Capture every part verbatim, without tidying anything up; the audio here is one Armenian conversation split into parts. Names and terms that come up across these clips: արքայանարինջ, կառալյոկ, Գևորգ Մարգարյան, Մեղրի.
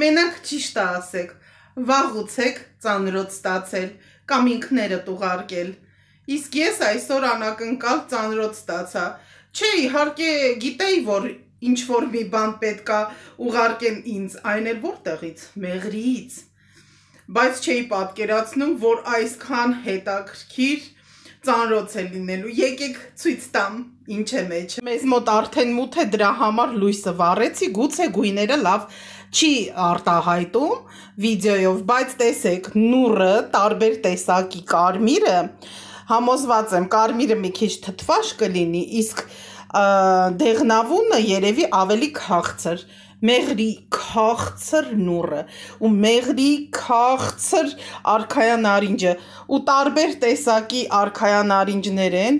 Մենակ ճիշտ ասեք, վաղուցեք ծանրոց ստացել կամ ինքներդ ուղարկել։ Իսկ ես այսօր անակնկալ ծանրոց ստացա։ Չէ, իհարկե, գիտեի, որ ինչ որ մի բան պետք է ուղարկեմ ինձ, այն էլ որտեղից, Մեղրից։ Բայց չէի պատկերացնում, որ այսքան հետաքրքիր ծանրոց է լինելու։ Եկեք ցույց տամ, ինչ է մեջ։ Մեզ մոտ արդեն մութ է, դրա համար լույսը վառեցի, գուցե գույները լավ չի արտահայտում վիդեոյով, բայց տեսեք, նուրը, տարբեր տեսակի կարմիրը, համոզված եմ, կարմիրը մի քիչ թթվաշ կլինի, իսկ դեղնավունը երևի ավելի քաղցր, մեղրի քաղցր նուրը ու մեղրի քաղցր արքայա նարինջը ու տարբեր տեսակի արքայա նարինջներ են,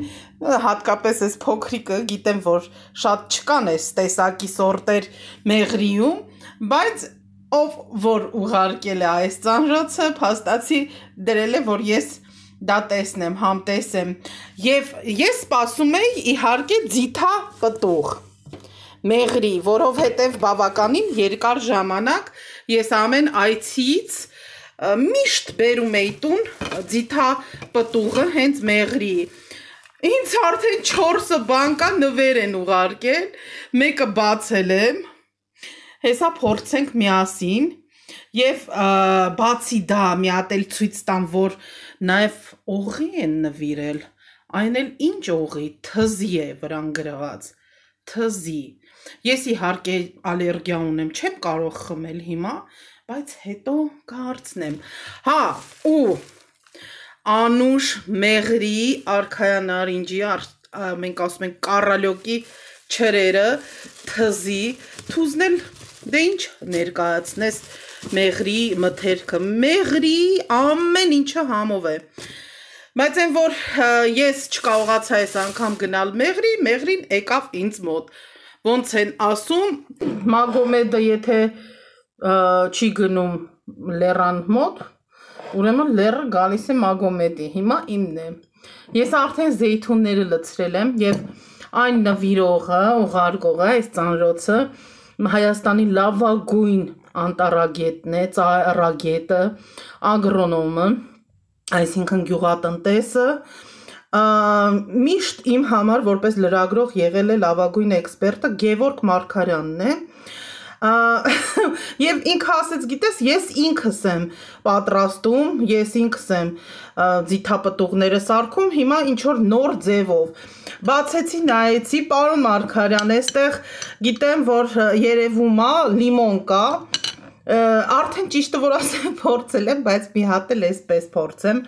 հատկապես այս փոքրիկը, գիտեմ, որ շատ չկան այս տեսակի սորտեր մեղրիում, բայց ով որ ուղարկել է այս ծանրոցը, փաստացի դրել է, որ ես դա տեսնեմ, համ տեսեմ։ Եվ ես սպասում եի իհարկե ձիթա պտուղ մեղրի, որովհետև բավականին երկար ժամանակ ես ամեն այցից միշտ բերում էի տուն ձիթա պտուղը հենց մեղրի։ Ինձ արդեն չորսը բանկա նվեր են ուղարկել, մեկը բացել եմ, հեսա փորձենք միասին, և բացի դա միատ էլ ցույց տամ, որ նաև օղի են նվիրել, այն էլ ինչ օղի, թզի է վրան գրված, թզի։ Ես իհարկե ալերգիա ունեմ, չեմ կարող խմել հիմա, բայց հետո կարծնեմ։ Հա, ու անուշ մեղրի արքայա նարինջի, մենք ասում ենք կարալյոկի չրերը, թզի, թուզնել դե ինչ ներկայացնես մեղրի մթերքը, մեղրի ամեն ինչը համով է, բայց այն որ ես չկարողացա այս անգամ գնալ մեղրի, մեղրին եկավ ինձ մոտ, ոնց են ասում, Մագոմեդը եթե չի գնում լեռան մոտ, ուրեմն լեռը գալիս է Մագոմեդի, հիմա իմն է, ես արդեն զեյթունները լցրել եմ և այն նվիրողը, ուղարկողը, այս ծանրոցը, Հայաստանի լավագույն անտառագետն է, ծառագետը, ագրոնոմը, այսինքն գյուղատնտեսը, միշտ իմ համար որպես լրագրող եղել է լավագույն էքսպերտը Գևորգ Մարգարյանն է, և ինքը ասեց, գիտես, ես ինքս եմ պատրաստում, ես ինքս եմ ձիթապտուղները սարքում, հիմա ինչ-որ նոր ձևով, բացեցի, նայեցի, պարոն Մարգարյան, այստեղ գիտեմ, որ երևում է լիմոն կա, արդեն ճիշտը որ ասեմ փորձել եմ, բայց մի հատ էլ այսպես փորձեմ։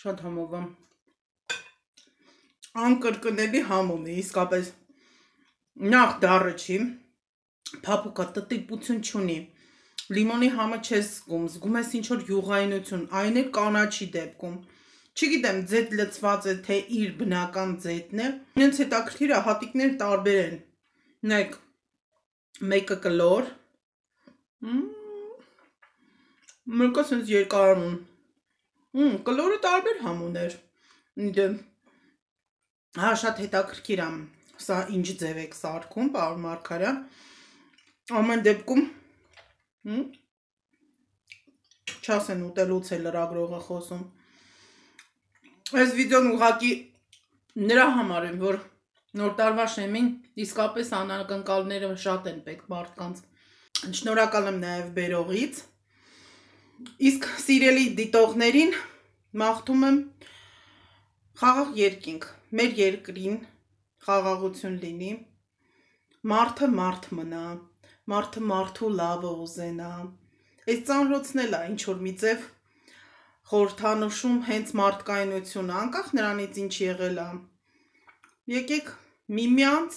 Շատ համով եմ, անկրկնելի համով է, իսկապես նախ դարը չի, պապուկա տտիկպություն չունի, լիմոնի համը չես զգում, զգում ես ինչ-որ յուղայնություն, այն է կանաչի դեպքում, չգիտեմ ձետ լծված է, թե իր բնական ձետն է, ինձ հետաքրքիրը հատիկներ տարբեր են, նայք մեկը կլոր, մեկը սենց երկարանում, կլորը տարբեր համուն էր, հա շատ հետաքրքիր ամ, սա ինչ ձև եք սարքում, պարոն Մարգարյան, ամեն դեպքում չասեն ուտելուց է լրագրողը խոսում, այս վիդեոն ուղղակի նրա համար եմ, որ նոր տարվա շեմին իսկապես անակնկալները շատ են պետք մարդկանց, շնորհակալ եմ նաև բերողից, իսկ սիրելի դիտողներին մաղթում եմ խաղաղ երկինք, մեր երկրին խաղաղություն լինի, մարդը մարդ մնա, մարդը մարդու լավը ուզենա, այս ծանրոցն էլ է ինչ-որ մի ձև խորհրդանշում հենց մարդկայնությունը, անկախ նրանից ինչ եղել է, եկեք միմյանց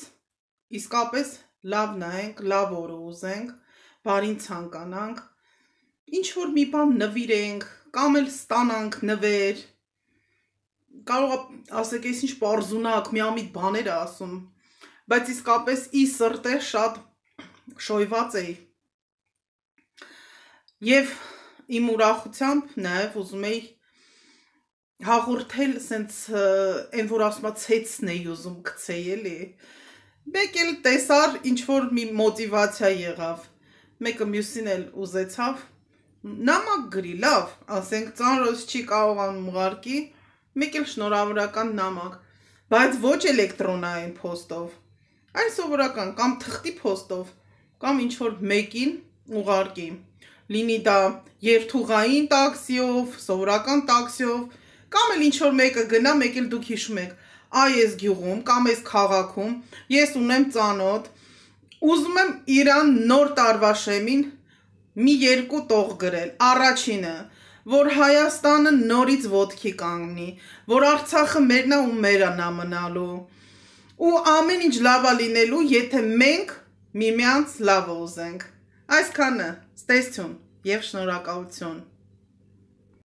իսկապես լավ նայենք, լավ օրը ուզենք, բարին ցանկանանք, ինչ-որ մի բան նվիրենք, կամ էլ ստանանք նվեր, կարող ասեք ես ինչ պարզունակ, միամիտ բաներ ասում, բայց իսկապես ի սրտե շատ շոյված էի, և իմ ուրախությամբ նաև ուզում էի հաղորդել սենց այն որ ասում եմ ցեցն է ուզում գցեի էլի մեկ էլ տեսար ինչ որ մի մոտիվացիա եղավ մեկը մյուսին էլ ուզեցավ նամակ գրի լավ ասենք ծանրոց չի կարողանում ուղարկի մեկ էլ շնորհավորական նամակ բայց ոչ էլեկտրոնային փոստով այլ սովորական կամ թղթի փոստով կամ ինչ որ մեկին ուղարկի լինի դա երթուղային տաքսիով սովորական տաքսիով Cam el înșor mei că gânam mei că el duc hișmec. Aies ghiugum, cam es caracum, ies unem zanot. Uzmem Iran nord arvașemin, mi iercu tog grel. Aracine, vor Hayastan noriț vodki kangni, vor Artsakh merna u mera namnalu. U amen inj lava linelu, yete menk mimians lava uzenk. Aiskan, stestion, ev shnorakalutyun.